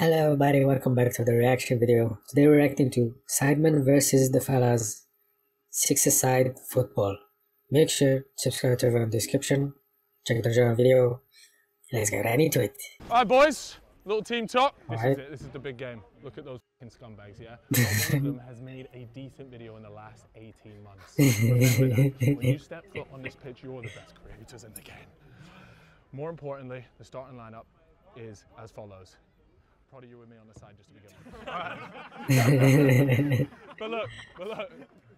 Hello everybody, welcome back to the reaction video. Today we're reacting to Sidemen versus the Fellas 6-a-side football. Make sure to subscribe to our description, check the general video, let's get right into it. Alright boys, little team talk. This is it, this is the big game. Look at those fucking scumbags, yeah? One of them has made a decent video in the last 18 months. Remember that. When you step foot on this pitch, you're the best creators in the game. More importantly, the starting lineup is as follows. Proddy, you with me on the side just to begin with. Right. But look,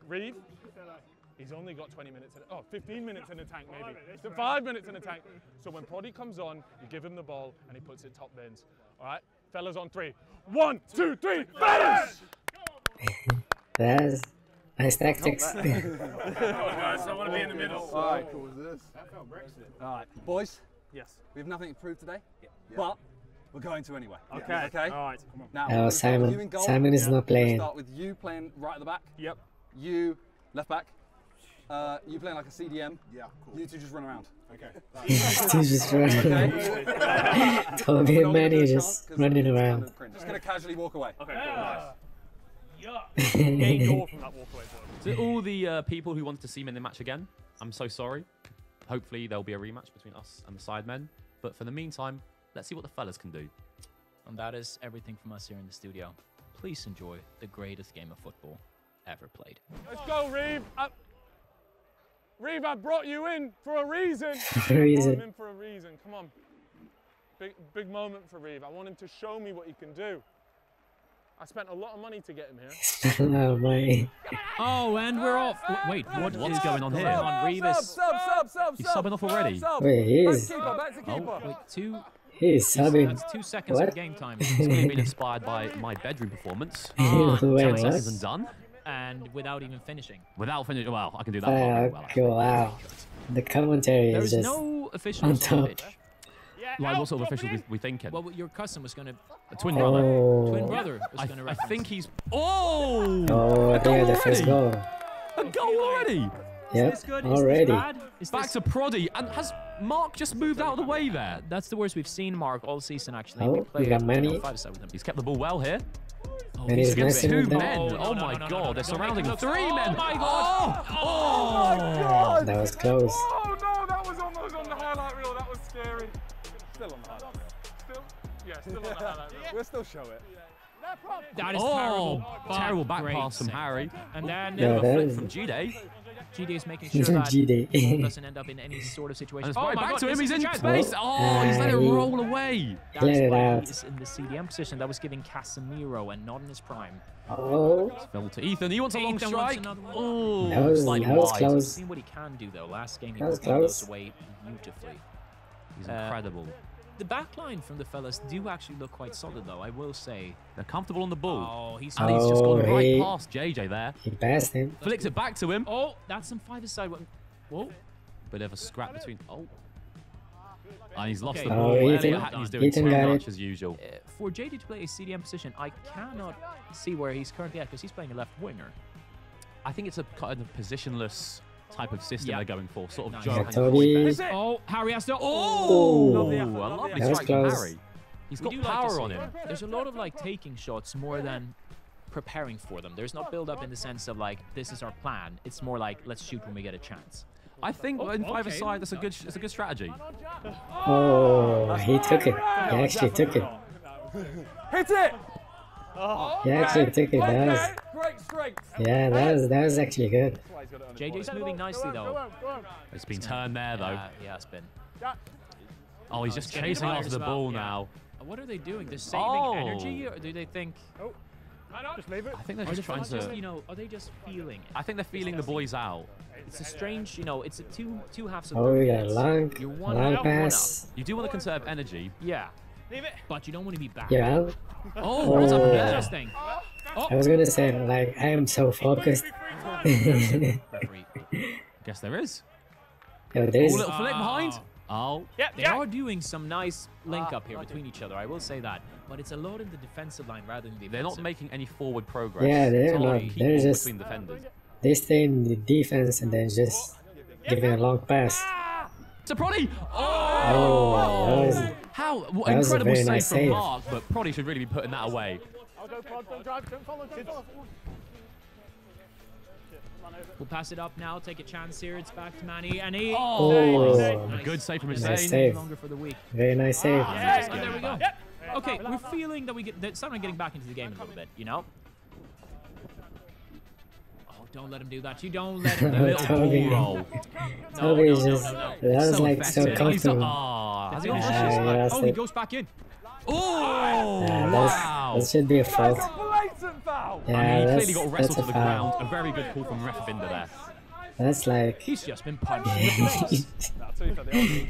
Reeve, he's only got 20 minutes, 15 minutes in the tank maybe. It's 5 minutes in the tank. So when Proddy comes on, you give him the ball and he puts it top bins. All right, fellas on three. One, two, three, fellas! That's nice tactics. Guys, I want to be in the middle. All right, cool. That felt Brexit. All right, boys. Yes. We have nothing to prove today, but we're going to anyway. Okay. Okay. All right. Come on. Now, Simon is not playing. We'll start with you playing right at the back. Yep. You left back. You playing like a CDM. Yeah. Cool. You two just run around. Okay. Toby and Manny just running around. Just gonna casually walk away. Okay. Cool. Nice. Yeah. Gain door from that walk away. To all the people who wanted to see me in the match again, I'm so sorry. Hopefully there'll be a rematch between us and the Sidemen. But for the meantime, let's see what the fellas can do. And that is everything from us here in the studio. Please enjoy the greatest game of football ever played. Let's go, Reeve. Reeve, I brought you in for a reason. Come on. Big moment for Reeve. I want him to show me what he can do. I spent a lot of money to get him here. Oh, and we're off. Wait, what's going on here? He's subbing off already. Wait, he is. He is subbing. That's 2 seconds of game time. He's going to be inspired by my bedroom performance. 10 seconds and done. And without even finishing. Wow, I can do that. Wow. The commentary is just no official on top. Like, what sort of official we thinking? Well, your cousin was going to... A twin brother. Twin brother was going to reference. I think he's... Oh! Oh, I think the first goal. A goal already? Yep, already. Back to Proddy. And has Mark just moved out of the way there? That's the worst we've seen Mark all season, actually. Oh, we got Manny. He's kept the ball well here. Oh, he's against 2 men. Oh, my God. They're surrounding 3 men. Oh, my God. Oh, my God. That was close. Oh, no. That was almost on the highlight reel. That was scary. Still on the highlight reel. Yeah, still on the highlight reel. We'll still show it. That is terrible. Terrible back pass from Harry. And then a flip from JJ. JJ is making sure that he doesn't end up in any sort of situation. Oh, back to him. He's in space. Oh, he's let it roll away. That's why he's in the CDM position. That was giving Casemiro and not in his prime. Oh. To Ethan. He wants a long strike. Oh, that was close. He's seen what he can do, though. Last game, he was close away beautifully. He's incredible. The back line from the fellas do actually look quite solid, though, I will say. They're comfortable on the ball. Oh, he's just gone right past JJ there. He passed him. Flicks it back to him. Oh, that's some 5-a-side. Whoa. Bit of a scrap between... Oh. And he's lost the ball. He's doing too much as usual. For JJ to play a CDM position, I cannot see where he's currently at, because he's playing a left winger. I think it's a kind of positionless... type of system they're going for, sort of Oh, Harry has to. Lovely strike from Harry. He's got power on him. There's a lot of like taking shots more than preparing for them. There's not build up in the sense of like this is our plan. It's more like let's shoot when we get a chance. I think in 5-a-side that's a good strategy. Oh, he took it. He actually took it. Hit it. He actually took it. Yeah, that was actually good. JJ's moving nicely though. It's been turned there though. Yeah, it's been. Oh, he's just chasing after the ball now. What are they doing? They're saving energy, or do they think? I think they're just trying to. Are they just feeling? I think they're feeling the boys out. It's a strange, it's a two halves of. Oh, we got a long pass. You do want to conserve energy. Yeah. Leave it. But you don't want to be back. Yeah. Oh, what's up with this thing? I was gonna say, like, I am so focused. Guess there is. Yeah, there is. Little flick behind. Oh, yeah, they are doing some nice link up here between each other. I will say that, but it's a lot in the defensive line rather than the. They're not making any forward progress. Yeah, they're not. They're just between defenders. They stay in the defense and then just giving a long pass. To Proddy. Oh. How incredible save nice from save. Mark, but Proddy should really be putting that away. We'll pass it up now, take a chance here. It's back to Manny, and he... Oh, good save from Insane. Nice save. Very nice save. Yeah. Oh, there we go. Yep. Okay, we're feeling that we get that someone getting back into the game a little bit, you know? Oh, don't let him do that. You don't let him do that. Toby. No, Toby is just... That was so like so comfortable. Oh, he goes back in. Oh, wow. That should be a fault. Yeah, I mean, he clearly got wrestled to the ground. A very good call from Refbinder there. That's like... He's just been punched in the face.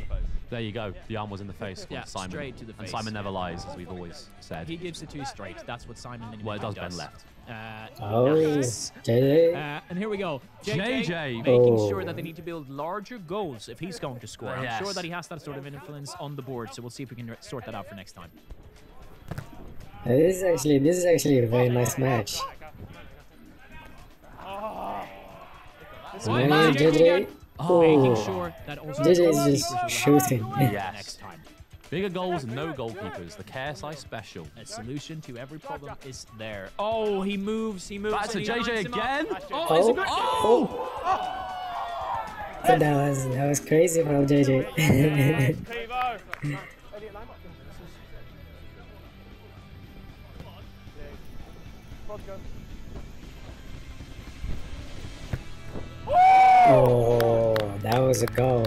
There you go. The arm was in the face. Yeah, Simon. Straight to the face. And Simon never lies, as we've always said. He gives the two straight. That's what Simon... Well, it does bend left. Yes. JJ. And here we go. JJ making sure that they need to build larger goals if he's going to score. I'm sure that he has that sort of influence on the board, so we'll see if we can sort that out for next time. This is actually a very nice match. Manny, JJ. JJ is just shooting. Yes. Bigger goals, no goalkeepers. The KSI special. A solution to every problem is there. Oh, he moves. He moves. That's a JJ again. Oh, it's a good goal. That was crazy from JJ. Oh, that was a goal.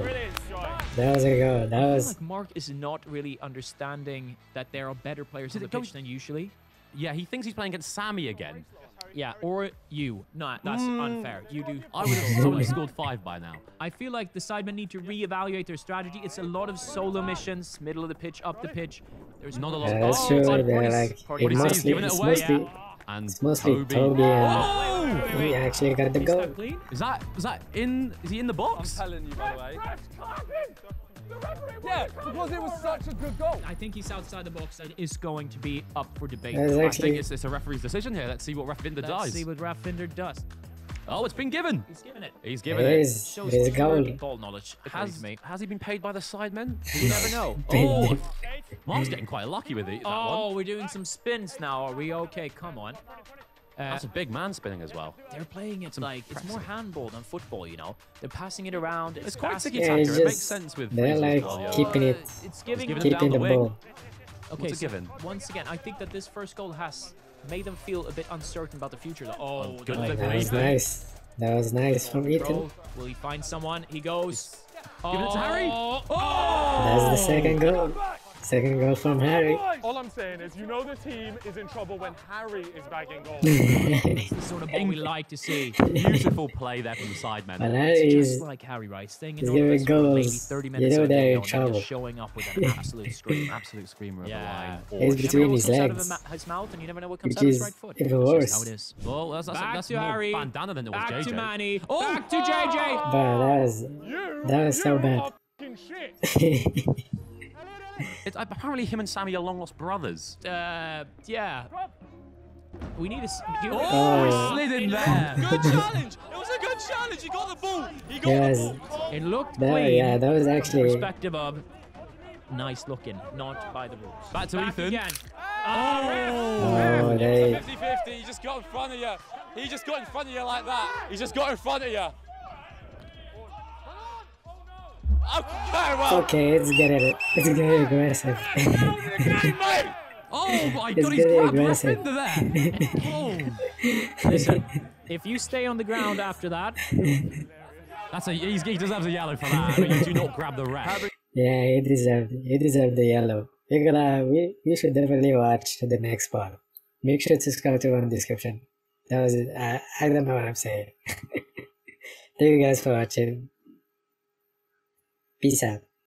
That was a goal. That was. I feel like Mark is not really understanding that there are better players on the pitch than usually. Yeah, he thinks he's playing against Sammy again. Yeah, or you. No, that's unfair. You do. I would have only scored 5 by now. I feel like the Sidemen need to reevaluate their strategy. It's a lot of solo missions, middle of the pitch, up the pitch. There's not a lot. Yeah, that's true. It's mostly Toby and he actually got the goal. Is he in the box? I'm telling you, by the way. Yeah, because it was such a good goal. I think he's outside the box and is going to be up for debate. Actually, I think it's a referee's decision here. Let's see what Refbinder does. Let's see what Refbinder does. Oh, it's been given. He's given it. He's given it. He's going. Ball knowledge. Has he been paid by the Sidemen? You never know. Oh, Mark's getting quite lucky with it. Oh, we're doing some spins now. Are we okay? Come on. That's a big man spinning as well. They're playing it like it's more handball than football, you know. They're passing it around. It's quite tiki-taka. It makes sense with. They're like keeping it. It's keeping the ball. Okay, so given. Once again, I think that this first goal has made them feel a bit uncertain about the future. Oh, good. That was nice. That was nice from Ethan. Will he find someone? He goes. Give it to Harry. That's the second goal. Second goal from Harry. All I'm saying is, you know, the team is in trouble when Harry is bagging goals. It's the sort of thing we like to see. Beautiful play there from the Sidemen. But Harry is just like Harry, right? Staying in the goals. 30 minutes, you know they're in trouble. Showing up with an absolute scream, absolute screamer of the line. It's between his legs. His mouth, and you never know what comes out of his right foot. Even worse. How it is. Well, that's more Harry. Bandana than it was JJ. Back to Manny. Back to JJ. But that was so bad. It's apparently him and Sammy are long-lost brothers. Yeah. We need a... Oh, he slid in there. Good challenge. It was a good challenge. He got the ball. He got the ball. It looked clean. Yeah, that was actually... Perspective of nice looking, not by the rules. Back to Ethan. Again. Oh, there. 50-50. He just got in front of you. He just got in front of you like that. He just got in front of you. Okay, it's getting aggressive. Oh my God, he's grabbed Refbinder there. Oh. Listen, if you stay on the ground after that, he deserves a yellow for that. But you do not grab the ref. Yeah, he deserved the yellow. We should definitely watch the next part. Make sure to subscribe to our description. That was it. I don't know what I'm saying. Thank you guys for watching. Peace out.